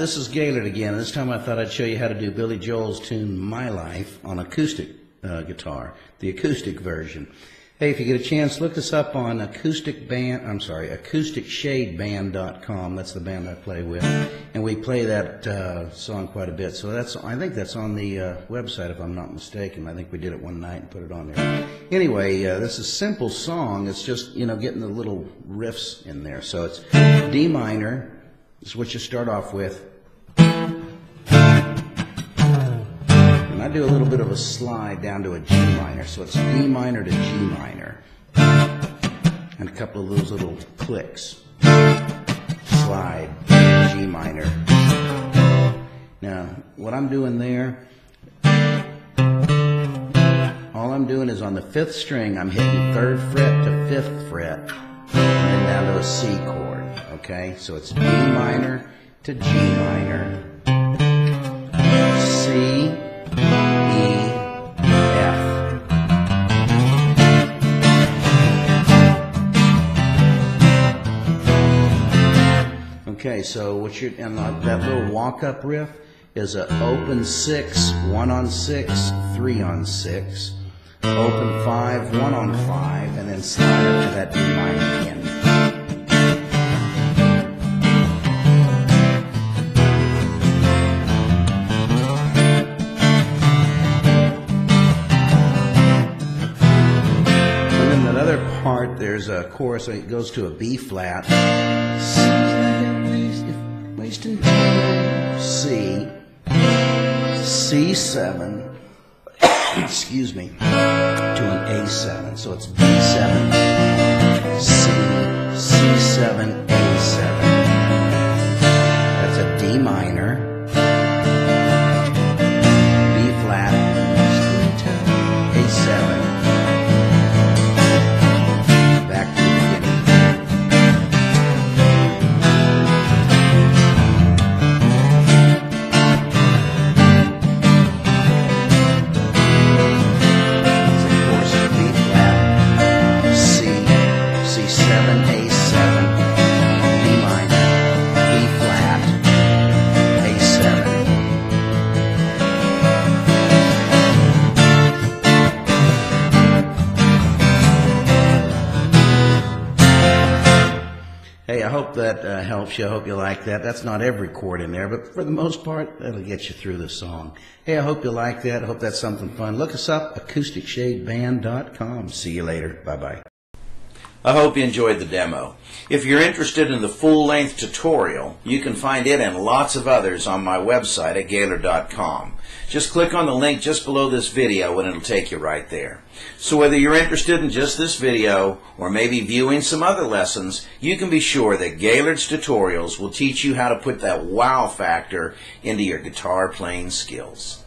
this is Gaylord again, and this time I thought I'd show you how to do Billy Joel's tune My Life on acoustic guitar, the acoustic version. Hey, if you get a chance, look us up on AcousticShadeBand.com. That's the band I play with, and we play that song quite a bit. So that's, I think that's on the website, if I'm not mistaken. I think we did it one night and put it on there. Anyway, this is a simple song. It's just, you know, getting the little riffs in there. So it's D minor. This is what you start off with. And I do a little bit of a slide down to a G minor. So it's D minor to G minor. And a couple of those little clicks. Slide, G minor. Now, what I'm doing there, all I'm doing is on the fifth string, I'm hitting third fret to fifth fret, and then down to a C chord. Okay, so it's D minor to G minor, C, E, F. Okay, so what you're, and that little walk-up riff is an open 6, 1 on 6, 3 on 6, open 5, 1 on 5, and then slide up to that D minor again. Part there's a chorus, it goes to a B flat, C, C7, excuse me, to an A7. So it's B7, C, C7, A7. That's a D minor. Hey, I hope that helps you. I hope you like that. That's not every chord in there, but for the most part, that'll get you through the song. Hey, I hope you like that. I hope that's something fun. Look us up, AcousticShadeBand.com. See you later. Bye-bye. I hope you enjoyed the demo. If you're interested in the full-length tutorial, you can find it and lots of others on my website at Gaylord.com. Just click on the link just below this video and it'll take you right there. So whether you're interested in just this video or maybe viewing some other lessons, you can be sure that Gaylord's tutorials will teach you how to put that wow factor into your guitar playing skills.